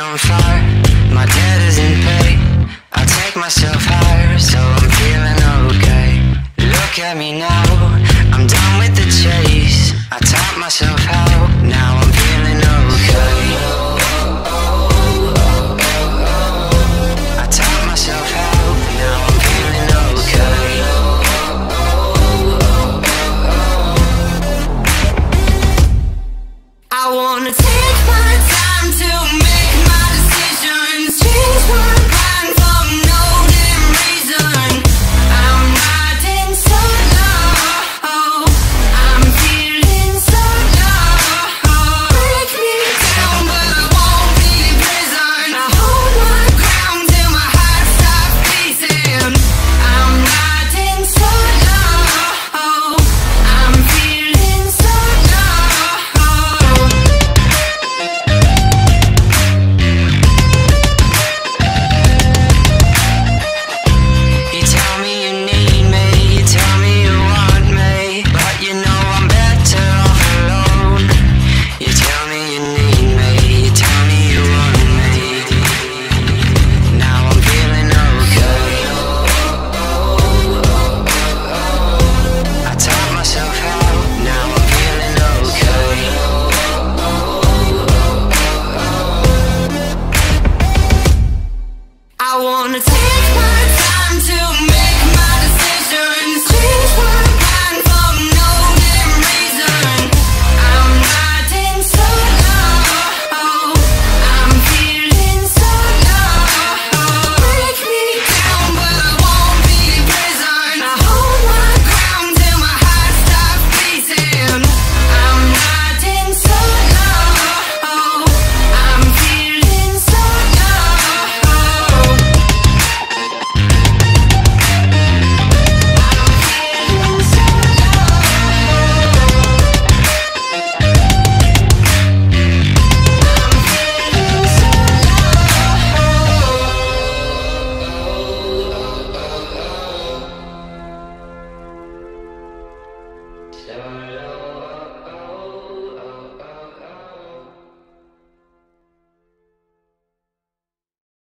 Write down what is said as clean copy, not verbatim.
on fire, my debt is in pay. I take myself higher, so I'm feeling okay. Look at me now.